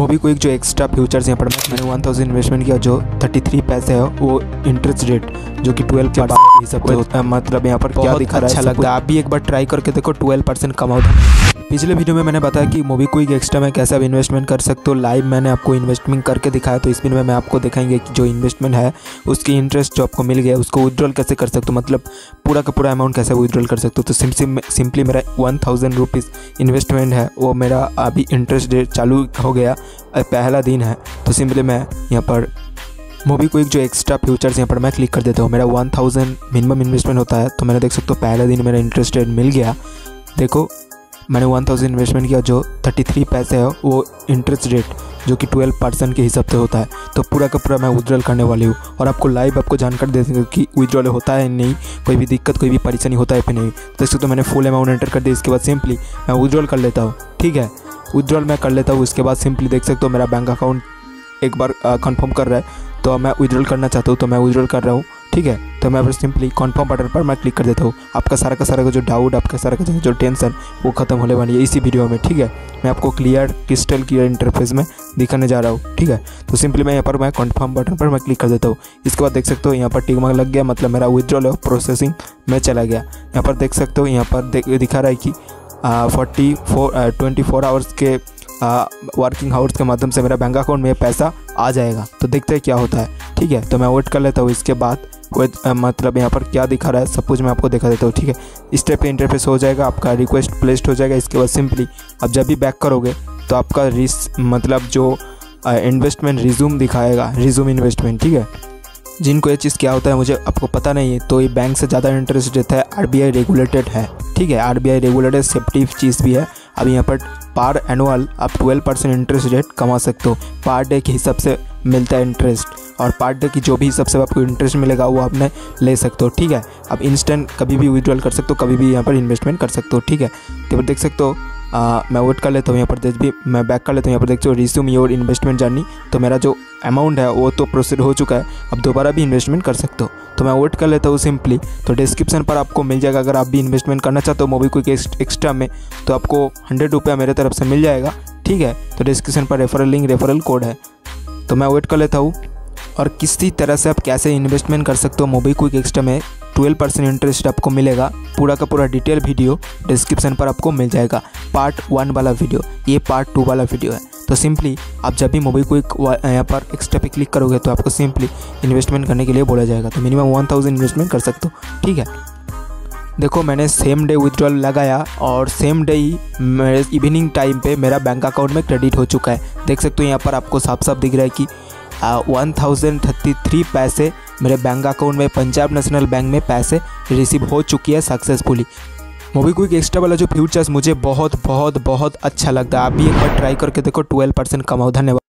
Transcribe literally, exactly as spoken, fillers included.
MobiKwik जो extra futures यहाँ पर मैंने वन थाउजेंड इन्वेस्टमेंट किया, जो थर्टी थ्री पैसे है वो इंटरेस्ट रेट जो कि ट्वेल्व के बाद सब मतलब यहाँ पर क्या दिखा रहा है, अच्छा लगता है। आप भी एक बार ट्राई करके देखो, ट्वेल्व परसेंट कमाओ। पिछले वीडियो में मैंने बताया कि मोबीक्विक एक्स्ट्रा में कैसे आप इन्वेस्टमेंट कर सकते हो, लाइव मैंने आपको इन्वेस्टमेंट करके दिखाया। तो इस वीडियो में मैं आपको दिखाएंगे कि जो इन्वेस्टमेंट है उसकी इंटरेस्ट जो आपको मिल गया उसको विड्रॉल कैसे कर सकते हो, मतलब पूरा का पूरा अमाउंट कैसे विड्रॉल कर सकते हो। तो सिम सिम सिंपली मेरा वन थाउजेंड रुपीज़ इन्वेस्टमेंट है वो मेरा अभी इंटरेस्ट रेट चालू हो गया, पहला दिन है। तो सिंपली मैं यहाँ पर मोबीक्विक जो एक्स्ट्रा फ्यूचर्स यहाँ पर मैं क्लिक कर देता हूँ। मेरा वन थाउजेंड मिनिमम इन्वेस्टमेंट होता है, तो मैंने देख सकते हो पहला दिन मेरा इंटरेस्ट रेट मिल गया। देखो मैंने वन थाउजेंड इन्वेस्टमेंट किया, जो थर्टी थ्री पैसे है वो इंटरेस्ट रेट जो कि ट्वेल्व परसेंट के हिसाब से होता है। तो पूरा का पूरा मैं विड्रॉल करने वाली हूँ और आपको लाइव आपको जानकारी दे देंगे कि विड्रॉल होता है नहीं, कोई भी दिक्कत कोई भी परेशानी होता है फिर नहीं। देख सकते हो मैंने फुल अमाउंट एंटर कर दिया, इसके बाद सिंपली मैं विड्रॉल कर लेता हूँ। ठीक है, विड्रॉल मैं कर लेता हूँ। उसके बाद सिंपली देख सकते हो मेरा बैंक अकाउंट एक बार कन्फर्म कर रहा है, तो मैं विड्रॉल करना चाहता हूँ, तो मैं विड्रॉल कर रहा हूँ। ठीक है, तो मैं फिर सिंपली कन्फर्म बटन पर मैं क्लिक कर देता हूँ। आपका सारा का सारा का जो डाउट, आपका सारा का जो टेंशन वो खत्म होने वाली है इसी वीडियो में। ठीक है, मैं आपको क्लियर क्रिस्टल क्लियर इंटरफेस में दिखाने जा रहा हूँ। ठीक है, तो सिंपली मैं यहाँ पर मैं कन्फर्म बटन पर मैं क्लिक कर देता हूँ। इसके बाद देख सकते हो यहाँ पर टिक मार्क लग गया, मतलब मेरा विड्रॉल है प्रोसेसिंग में चला गया। यहाँ पर देख सकते हो यहाँ पर दिखा रहा है कि forty four twenty four hours के वर्किंग आवर्स के माध्यम से मेरा बैंक अकाउंट में पैसा आ जाएगा। तो देखते हैं क्या होता है। ठीक है, तो मैं वेट कर लेता हूँ। इसके बाद वेट मतलब यहाँ पर क्या दिखा रहा है सब कुछ मैं आपको दिखा देता हूँ। ठीक है, इस टाइप का इंटरफेस हो जाएगा, आपका रिक्वेस्ट प्लेस्ड हो जाएगा। इसके बाद सिंपली आप जब भी बैक करोगे तो आपका रिस मतलब जो इन्वेस्टमेंट रिज्यूम दिखाएगा, रिज्यूम इन्वेस्टमेंट। ठीक है, जिनको ये चीज़ क्या होता है मुझे आपको पता नहीं है, तो ये बैंक से ज़्यादा इंटरेस्ट देता है, आरबीआई रेगुलेटेड है। ठीक है, आरबीआई रेगुलेटेड सेफ्टी चीज़ भी है। अब यहाँ पर पार एनुअल आप ट्वेल्व परसेंट इंटरेस्ट रेट कमा सकते हो, पार डे के हिसाब से मिलता है इंटरेस्ट, और पार डे की जो भी हिसाब से आपको इंटरेस्ट मिलेगा वो आपने ले सकते हो। ठीक है, आप इंस्टेंट कभी भी विड्रॉल कर सकते हो, कभी भी यहाँ पर इन्वेस्टमेंट कर सकते हो। ठीक है, तो पर देख सकते हो आ, मैं वेट कर लेता हूँ। यहाँ पर देख भी मैं बैक कर लेता हूँ। यहाँ पर देखते हो रिज्यूम योर इन्वेस्टमेंट जर्नी, तो मेरा जो अमाउंट है वो तो प्रोसीड हो चुका है, अब दोबारा भी इन्वेस्टमेंट कर सकते हो। तो मैं वेट कर लेता हूँ सिंपली। तो डिस्क्रिप्शन पर आपको मिल जाएगा, अगर आप भी इन्वेस्टमेंट करना चाहते हो मोबीक्विक एक्स्ट्रा में, तो आपको हंड्रेड रुपया मेरे तरफ से मिल जाएगा। ठीक है, तो डिस्क्रिप्शन पर रेफरल लिंक रेफरल कोड है। तो मैं वेट कर लेता हूँ। और किसी तरह से आप कैसे इन्वेस्टमेंट कर सकते हो मोबीक्विक एक्स्ट्रा में, ट्वेल्व परसेंट इंटरेस्ट आपको मिलेगा, पूरा का पूरा डिटेल वीडियो डिस्क्रिप्शन पर आपको मिल जाएगा। पार्ट वन वाला वीडियो, ये पार्ट टू वाला वीडियो है। तो सिंपली आप जब भी मोबीक्विक यहाँ पर एक्स्ट्रा पे क्लिक करोगे तो आपको सिंपली इन्वेस्टमेंट करने के लिए बोला जाएगा। तो मिनिमम वन थाउजेंड इन्वेस्टमेंट कर सकते हो। ठीक है, देखो मैंने सेम डे विड्रॉल लगाया और सेम डे ही मेरे इवनिंग टाइम पे मेरा बैंक अकाउंट में क्रेडिट हो चुका है। देख सकते हो यहाँ पर आपको साफ साफ दिख रहा है कि वन थाउजेंड थर्टी थ्री पैसे मेरे बैंक अकाउंट में पंजाब नेशनल बैंक में पैसे रिसीव हो चुकी है सक्सेसफुली। मोबीक्विक एक्स्ट्रा वाला जो फ्यूचर्स मुझे बहुत बहुत बहुत अच्छा लगता है। आप भी एक बार ट्राई करके देखो, ट्वेल्व परसेंट कमाओ। धन्यवाद।